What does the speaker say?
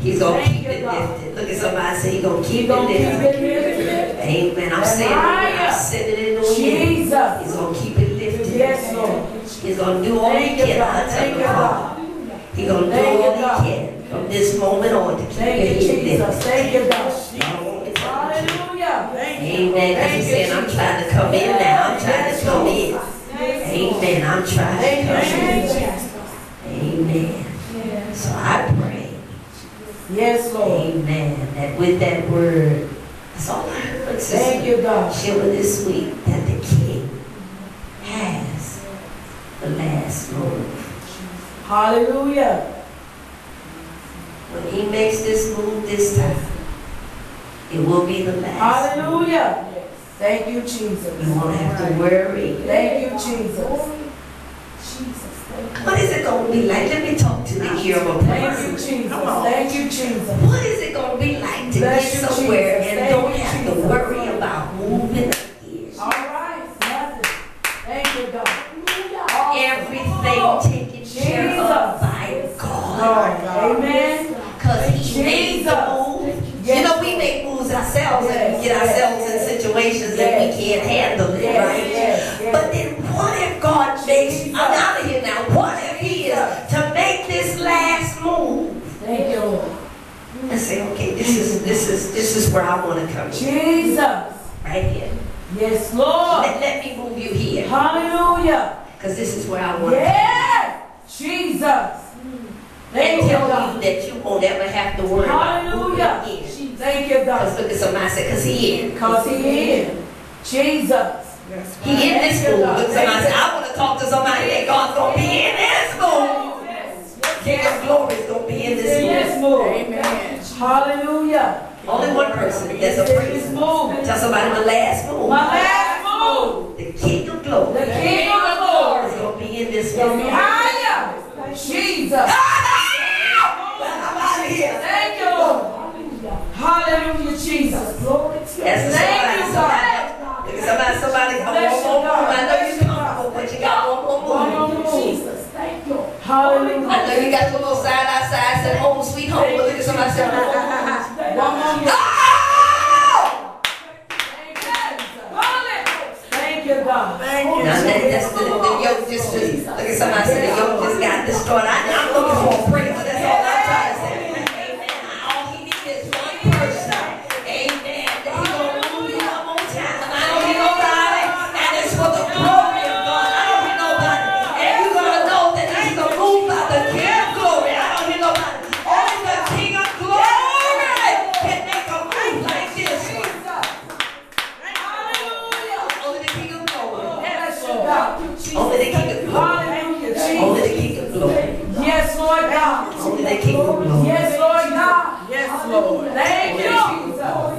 He's going to keep it lifted. Look at somebody say, he's going to keep it lifted. Amen. I'm saying it. I'm sending it on you. He's going to keep it lifted. Yes, Lord. He's going to do all he can. I'll tell you God. He's going to do all he can from this moment on to keep it lifted. Thank you, God. Hallelujah. Amen. Because he's saying, I'm trying to come in now. I'm trying to come in. Amen. I'm trying to come in. Amen. Yes. So I pray. Yes, Lord. Amen. That with that word, that's all I heard. Thank you, God. Shiva this week, that the King has the last word. Hallelujah. When he makes this move this time, it will be the last. Hallelujah. Move. Thank you, Jesus. You won't have to worry. Thank you, Jesus. What is it going to be like? Let me talk to the ear of a person. Thank you, Jesus. Thank you, Jesus. What is it going to be like to get somewhere and don't have to worry about moving again? All right. Nothing. Thank you, God. Everything taken care of by God. Amen. Because he made the move. You know, we make moves ourselves and get ourselves in situations that we can't handle it, right? But then what if God makes, I'm out of here now, what if he is to make this last move? Thank you, Lord. And say, okay, this is where I want to come. Jesus. Right here. Yes, Lord. Let me move you here. Hallelujah. Because this is where I want to come. Jesus. Thank you, God. That you won't ever have to worry about moving again. Thank you, God. Because look at somebody say, because he is. Because he is. Jesus. Yes, he in this school. I want to talk to somebody that God's going to be in this school. King of Glory is going to be in this school. Amen. Hallelujah. Only one person that's afraid. Tell somebody the last move. My last move. The King of Glory. The King of Glory is going to be in this school. Hallelujah. Jesus. I'm out of here. Thank you, Lord. Hallelujah, Jesus. Glory to God. Thank you, God. Somebody, I know you're comfortable, but you got one more move. Jesus, thank you. Hallelujah. I know you got your little side by side, said home, sweet home. But look at somebody, say one more move. Oh! Thank you, God. Thank you. Now that's the yoke just look at somebody, say the yoke just got destroyed. I'm looking for a prayer. That's all I'm trying to say. Amen. All he needs is one person. Amen. Yes, Lord God. Yes, Lord God. Yes, Lord. Thank you.